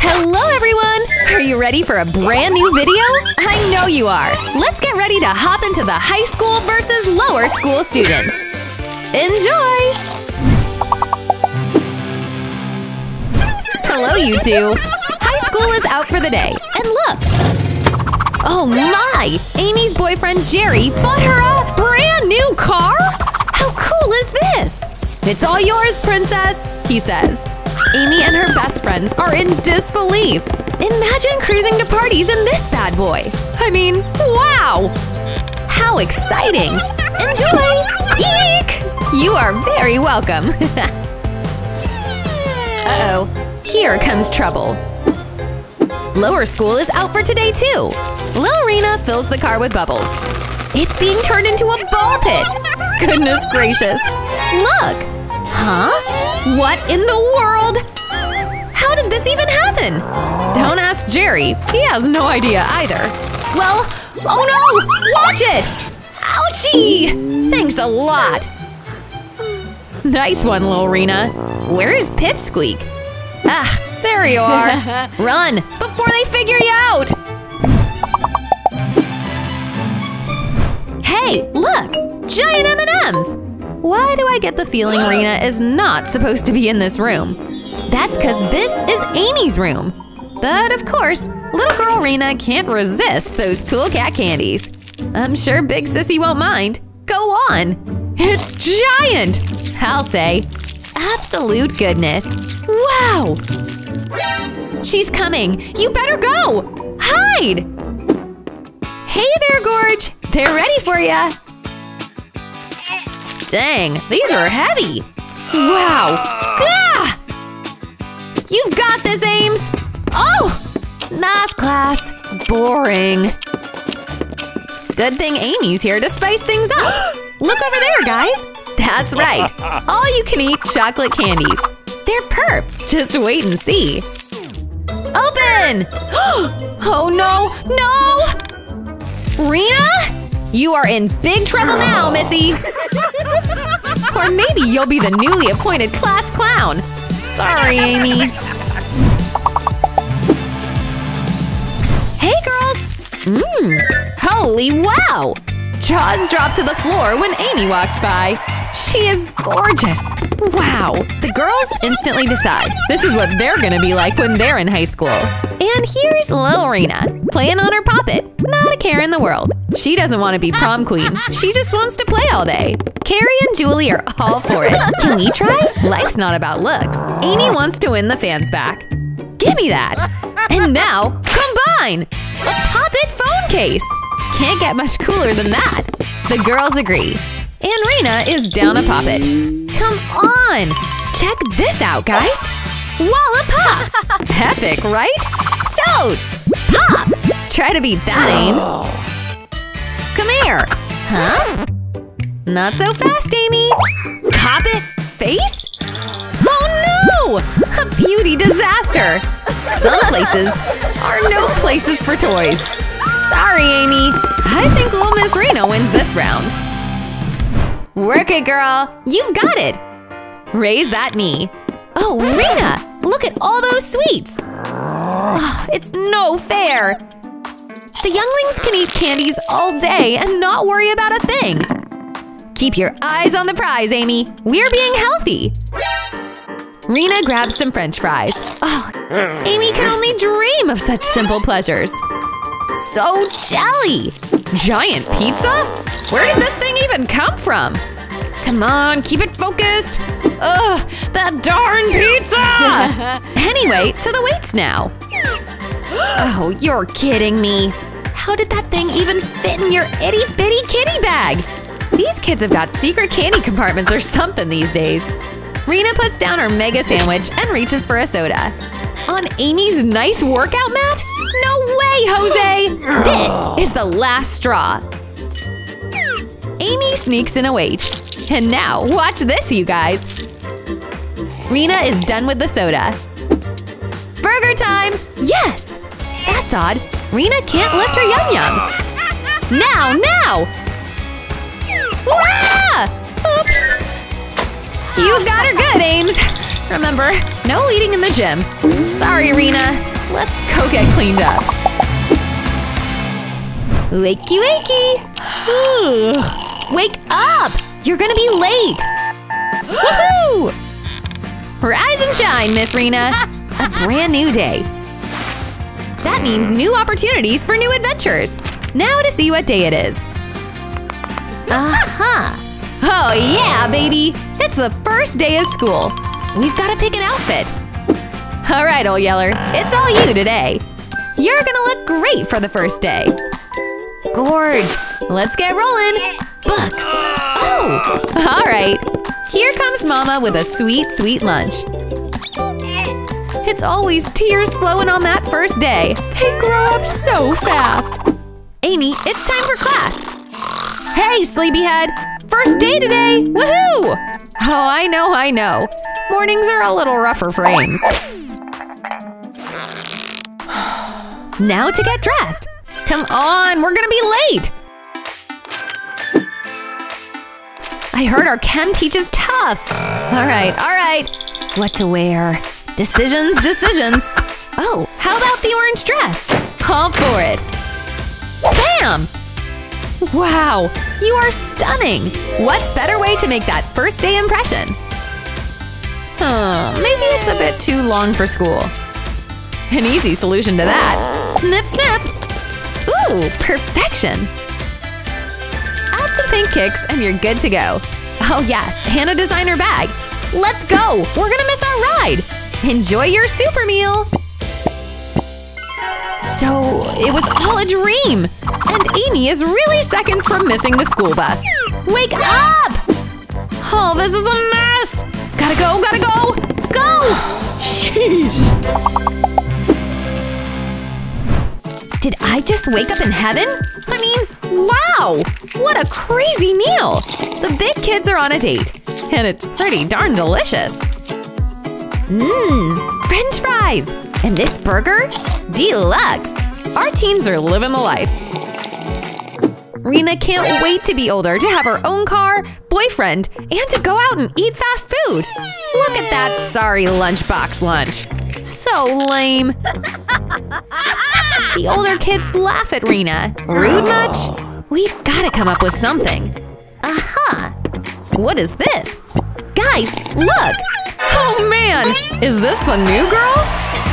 Hello, everyone! Are you ready for a brand new video? I know you are! Let's get ready to hop into the high school versus lower school students! Enjoy! Hello, you two! High school is out for the day, and look! Oh my! Amy's boyfriend Jerry bought her a brand new car? How cool is this? It's all yours, princess! He says. Amy and her best friends are in disbelief. Imagine cruising to parties in this bad boy. I mean, wow! How exciting! Enjoy! Eek! You are very welcome. Uh-oh. Here comes trouble. Lower school is out for today, too. Lil Rena fills the car with bubbles. It's being turned into a ball pit. Goodness gracious. Look! Huh? What in the world? How did this even happen? Don't ask Jerry. He has no idea either. Well, oh no! Watch it! Ouchie! Thanks a lot. Nice one, Lil Rena. Where is Pipsqueak? Ah, there you are. Run, before they figure you out! Hey, look! Giant M&Ms! Why do I get the feeling Rena is not supposed to be in this room? That's because this is Amy's room. But of course, little girl Rena can't resist those cool cat candies. I'm sure Big Sissy won't mind. Go on! It's giant! I'll say. Absolute goodness. Wow! She's coming! You better go! Hide! Hey there, Gorge! They're ready for ya! Dang, these are heavy! Wow! Ah! You've got this, Ames! Oh! Math class. Boring. Good thing Amy's here to spice things up. Look over there, guys! That's right! All-you-can-eat chocolate candies. They're perf. Just wait and see. Open! Oh no! No! Rena? You are in big trouble now, Missy! Or maybe you'll be the newly appointed class clown. Sorry, Amy. Hey, girls! Holy wow! Jaws drop to the floor when Amy walks by. She is gorgeous. Wow! The girls instantly decide this is what they're gonna be like when they're in high school. And here's Lil Rena, playing on her poppet. Not a care in the world. She doesn't want to be prom queen. She just wants to play all day. Carrie and Julie are all for it. Can we try? Life's not about looks. Amy wants to win the fans back. Give me that! And now, combine! A pop-it phone case! Can't get much cooler than that. The girls agree. And Rena is down a pop-it. Come on! Check this out, guys! Walla pops! Epic, right? Totes! Pop! Try to beat that, Ames. Come here! Huh? Not so fast, Amy! Pop it? Face? Oh no! A beauty disaster! Some places are no places for toys. Sorry, Amy. I think little Miss Rena wins this round. Work it, girl! You've got it! Raise that knee. Oh, Rena! Look at all those sweets! Oh, it's no fair! The younglings can eat candies all day and not worry about a thing. Keep your eyes on the prize, Amy! We're being healthy! Rena grabs some french fries. Oh, Amy can only dream of such simple pleasures. So jelly! Giant pizza? Where did this thing even come from? Come on, keep it focused! Ugh, that darn pizza! Anyway, to the weights now. Oh, you're kidding me. How did that thing even fit in your itty-bitty kitty bag? These kids have got secret candy compartments or something these days. Rena puts down her mega sandwich and reaches for a soda. On Amy's nice workout mat? No way, Jose! This is the last straw. Amy sneaks in a weight. And now, watch this, you guys! Rena is done with the soda. Burger time! Yes! That's odd. Rena can't lift her yum-yum. Now, now! Wah! Oops! You got her good, Ames! Remember, no eating in the gym. Sorry, Rena. Let's go get cleaned up. Wakey, wakey! Wake up! You're gonna be late! Woohoo! Rise and shine, Miss Rena! A brand new day. That means new opportunities for new adventures. Now to see what day it is. Aha! Oh yeah, baby! It's the first day of school. We've gotta pick an outfit. Alright, Old Yeller, it's all you today. You're gonna look great for the first day. Gorge! Let's get rolling! Books! Oh! Alright! Here comes Mama with a sweet, sweet lunch. It's always tears flowing on that first day. They grow up so fast. Amy, it's time for class. Hey, sleepyhead! First day today! Woohoo! Oh, I know, I know. Mornings are a little rougher for Ames. Now to get dressed! Come on, we're gonna be late! I heard our chem teaches tough! Alright, alright! What to wear? Decisions, decisions! Oh, how about the orange dress? All for it! Bam! Wow, you are stunning! What better way to make that first day impression? Maybe it's a bit too long for school. An easy solution to that. Snip, snip! Ooh, perfection! Add some pink kicks and you're good to go. Oh yes, Hannah designer bag. Let's go! We're gonna miss our ride! Enjoy your super meal! So, it was all a dream! And Amy is really seconds from missing the school bus. Wake up! Oh, this is a mess! Gotta go, gotta go! Go! Sheesh! Did I just wake up in heaven? I mean, wow! What a crazy meal! The big kids are on a date. And it's pretty darn delicious. Mmm! French fries! And this burger? Deluxe! Our teens are living the life. Rena can't wait to be older, to have her own car, boyfriend, and to go out and eat fast food. Look at that sorry lunchbox lunch. So lame. The older kids laugh at Rena. Rude much? We've gotta come up with something. Aha! What is this? Guys, look! Oh man! Is this the new girl?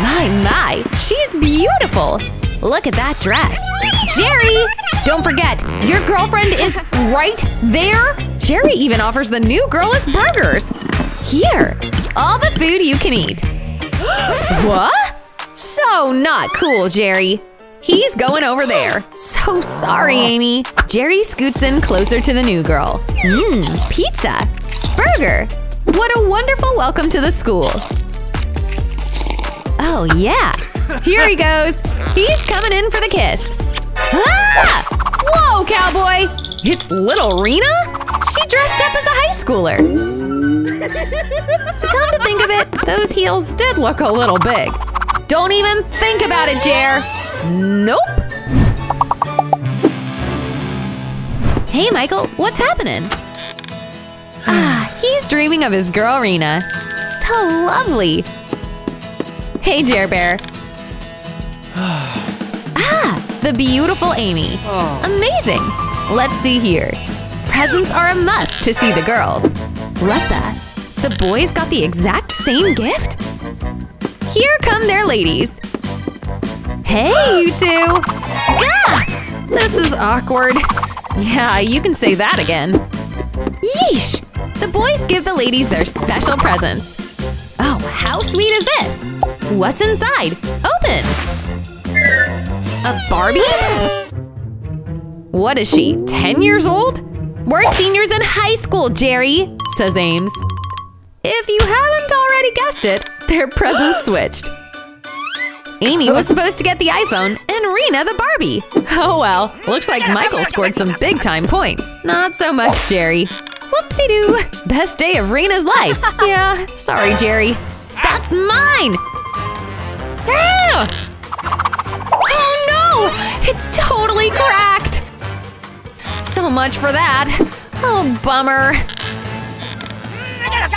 My, she's beautiful! Look at that dress! Jerry! Don't forget, your girlfriend is right there! Jerry even offers the new girl his burgers! Here! All the food you can eat! What? So not cool, Jerry! He's going over there! So sorry, Amy! Jerry scoots in closer to the new girl. Mmm, pizza! Burger! What a wonderful welcome to the school! Oh yeah! Here he goes! He's coming in for the kiss! Ah! Whoa, cowboy! It's little Rena? She dressed up as a high schooler! So come to think of it, those heels did look a little big. Don't even think about it, Jer! Nope! Hey, Michael, what's happening? Ah, he's dreaming of his girl, Rena. So lovely! Hey, Jer Bear. Ah, the beautiful Amy. Amazing! Let's see here. Presents are a must to see the girls. What the? The boys got the exact same gift? Here come their ladies. Hey, you two! Gah! This is awkward. Yeah, you can say that again. Yeesh! The boys give the ladies their special presents. Oh, how sweet is this? What's inside? Open! A Barbie? What is she, 10 years old? We're seniors in high school, Jerry, says Ames. If you haven't already guessed it, their presents switched. Amy was supposed to get the iPhone and Rena the Barbie. Oh well, looks like Michael scored some big-time points. Not so much, Jerry. Whoopsie-doo! Best day of Rena's life! Yeah, sorry, Jerry. That's mine! Oh no! It's totally cracked! So much for that. Oh, bummer.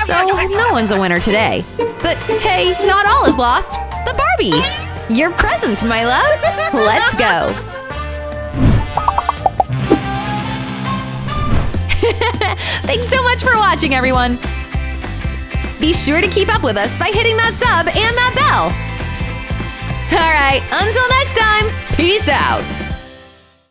So, no one's a winner today. But hey, not all is lost. The Barbie! Your present, my love! Let's go! Thanks so much for watching, everyone! Be sure to keep up with us by hitting that sub and that bell! Alright, until next time, peace out!